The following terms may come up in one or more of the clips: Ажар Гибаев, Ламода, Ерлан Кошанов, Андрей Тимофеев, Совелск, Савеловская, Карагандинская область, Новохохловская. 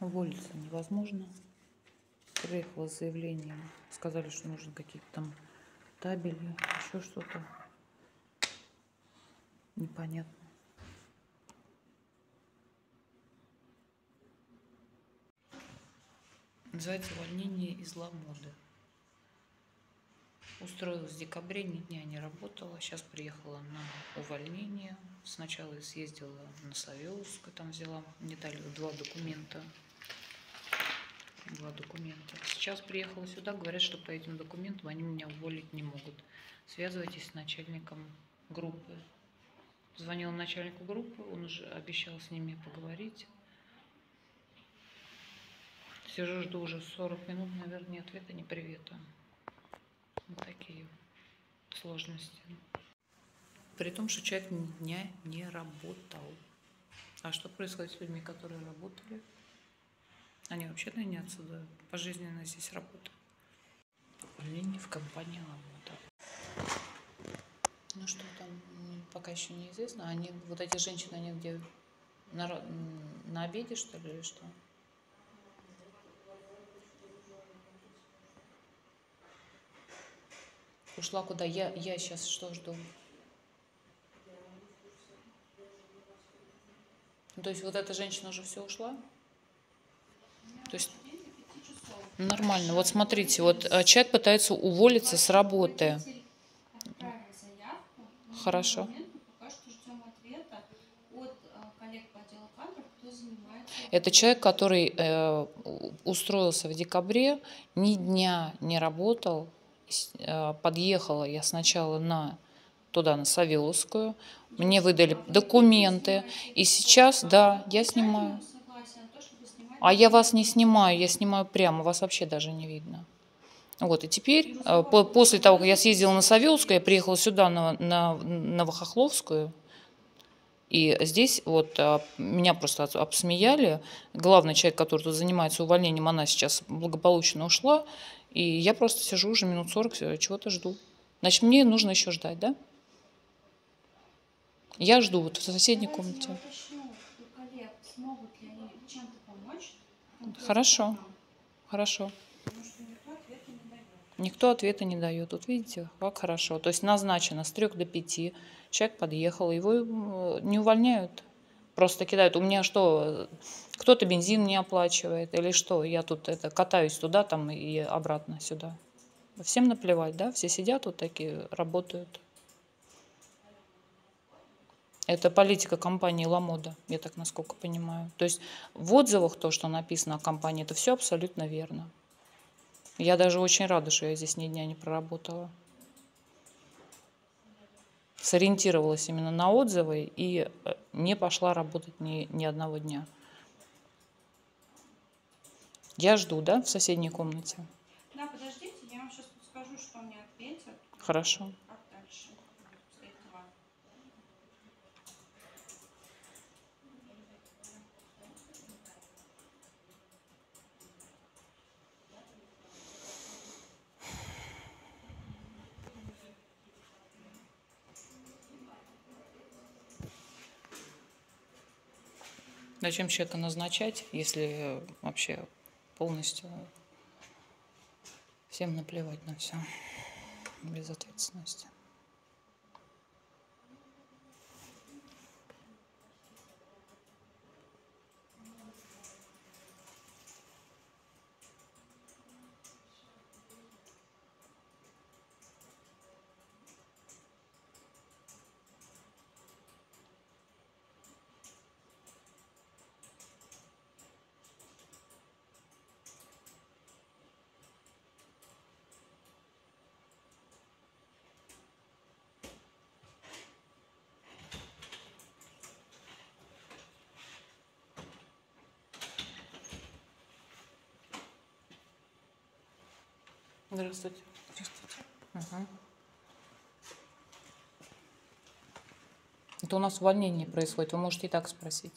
Уволиться невозможно. Приехала с заявлением. Сказали, что нужны какие-то там табели, еще что-то. Непонятно. Называется увольнение из Ламоды. Устроилась в декабре, ни дня не работала. Сейчас приехала на увольнение. Сначала съездила на Совелск, там взяла, мне дали два документа. Сейчас приехала сюда, говорят, что по этим документам они меня уволить не могут. Связывайтесь с начальником группы. Звонила начальнику группы, он уже обещал с ними поговорить. Сижу, жду уже 40 минут, наверное, ни ответа, ни привета. Вот такие сложности. При том, что человек ни дня не работал. А что происходит с людьми, которые работали? Они вообще не отсюда, пожизненно здесь работают. Увольнение в компании Ламода. Ну что там, пока еще неизвестно. Они, вот эти женщины, они где? На обеде, что ли, или что? Ушла куда? Я сейчас что жду? То есть вот эта женщина уже все ушла? То есть нормально. Вот смотрите, вот человек пытается уволиться с работы. Хорошо. Это человек, который устроился в декабре, ни дня не работал. Подъехала я сначала туда на Савеловскую, мне выдали документы, и сейчас, да, я снимаю. А я вас не снимаю, я снимаю прямо, вас вообще даже не видно. Вот, и теперь, после того, как я съездила на Савеловскую, я приехала сюда, на Новохохловскую, и здесь вот меня просто обсмеяли. Главный человек, который тут занимается увольнением, она сейчас благополучно ушла, и я просто сижу уже минут 40, чего-то жду. Значит, мне нужно еще ждать, да? Я жду вот в соседней комнате. Хорошо, хорошо. Никто ответа не дает. Вот видите, как хорошо. То есть назначено с 3 до 5. Человек подъехал, его не увольняют. Просто кидают. У меня что, кто-то бензин не оплачивает или что? Я тут катаюсь туда там и обратно сюда. Всем наплевать, да? Все сидят вот такие, работают. Это политика компании Ламода, я так насколько понимаю. То есть в отзывах то, что написано о компании, это все абсолютно верно. Я даже очень рада, что я здесь ни дня не проработала. Сориентировалась именно на отзывы и не пошла работать ни одного дня. Я жду, да, в соседней комнате? Да, подождите, я вам сейчас подскажу, что мне ответят. Хорошо. Зачем человека назначать, если вообще полностью всем наплевать на все, без ответственности. Здравствуйте. Здравствуйте. Угу. Это у нас увольнение происходит. Вы можете и так спросить.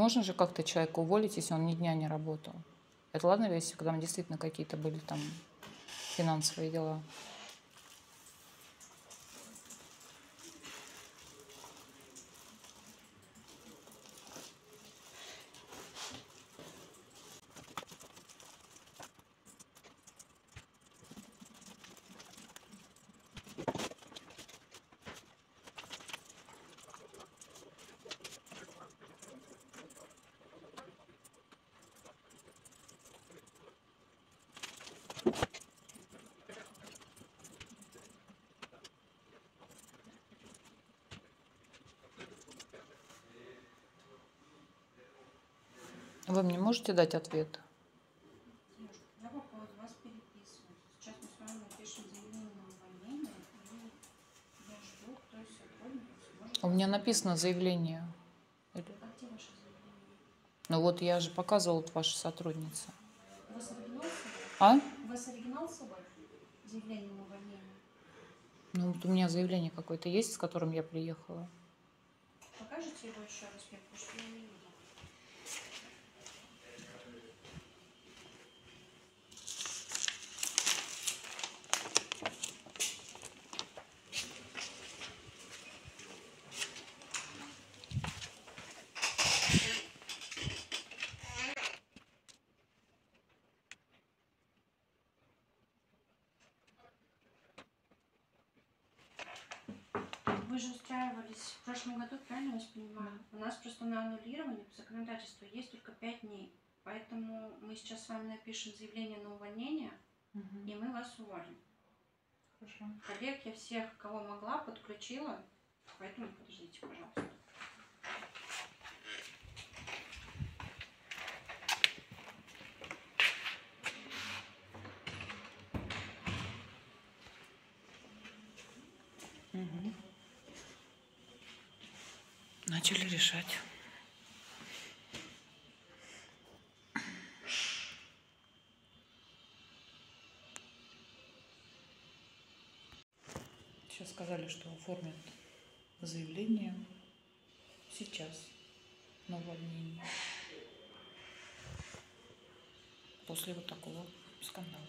Можно же как-то человека уволить, если он ни дня не работал. Это ладно, если когда там действительно какие-то были там финансовые дела. Вы мне можете дать ответ? Девушка, я по поводу вас переписываю. Сейчас мы с вами напишем заявление на увольнение, и я жду, кто из сотрудников. У меня написано заявление. Или... А где ваше заявление? Ну вот я же показывала вашу сотрудницу. У вас оригинал с собой? А? У вас оригинал с собой? Заявление на увольнение? Ну вот у меня заявление какое-то есть, с которым я приехала. Покажите его еще раз, я пошла. Вы же устраивались в прошлом году, правильно я вас понимаю? У нас просто на аннулирование по законодательству есть только 5 дней. Поэтому мы сейчас с вами напишем заявление на увольнение, и мы вас уволим. Хорошо. Коллег я всех, кого могла, подключила, поэтому подождите, пожалуйста. Начали решать. Сейчас сказали, что оформят заявление сейчас на увольнение. После вот такого скандала.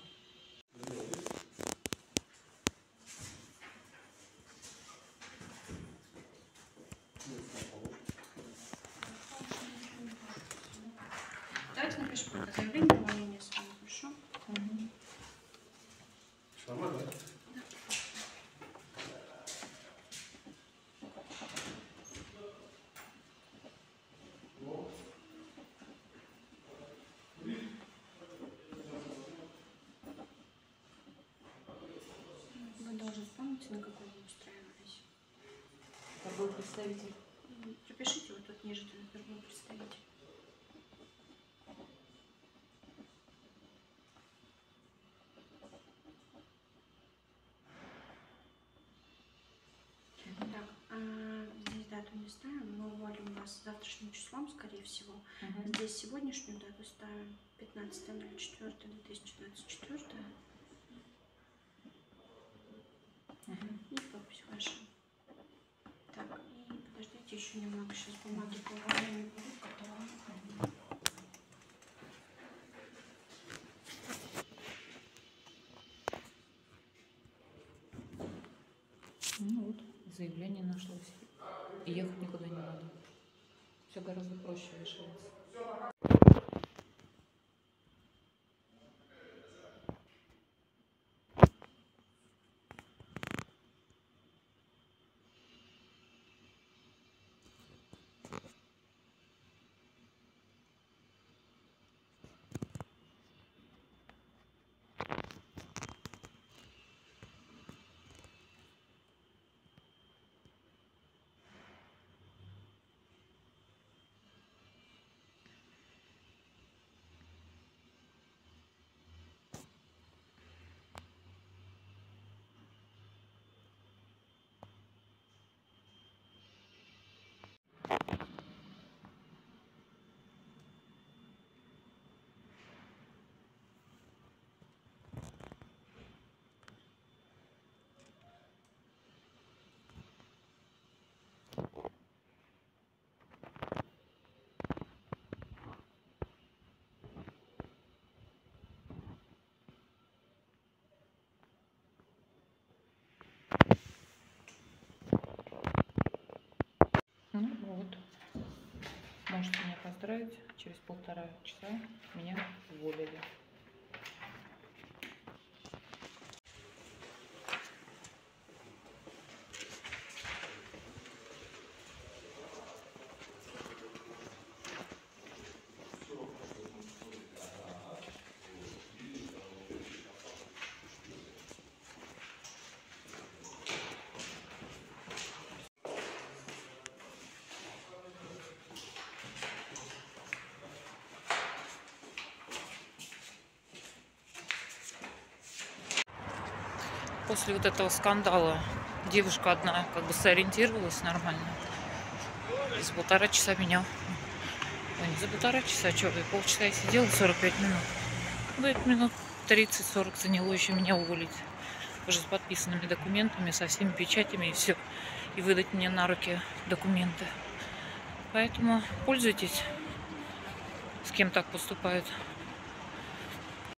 Заявление на увольнение с вами, хорошо? Все нормально, да? Да. Вы должны помнить, на какой вы устраивались. Торговый представитель. Пропишите вот тут ниже, торговый представитель. Завтрашним числом, скорее всего. Здесь сегодняшнюю дату ставим 15.04.2024. И подпись ваша. Так, и подождите еще немного, сейчас бумаги по увольнению будут готовы. Ну вот, заявление нашлось. И ехать никуда не надо. Все гораздо проще решается. устраивать. Через 1,5 часа меня уволили. После вот этого скандала девушка одна как бы сориентировалась нормально. И за 1,5 часа меня... Ой, не за 1,5 часа, что, и полчаса я сидела, 45 минут. Говорит, минут 30-40 заняло еще меня уволить. Уже с подписанными документами, со всеми печатями и все. И выдать мне на руки документы. Поэтому пользуйтесь, с кем так поступают.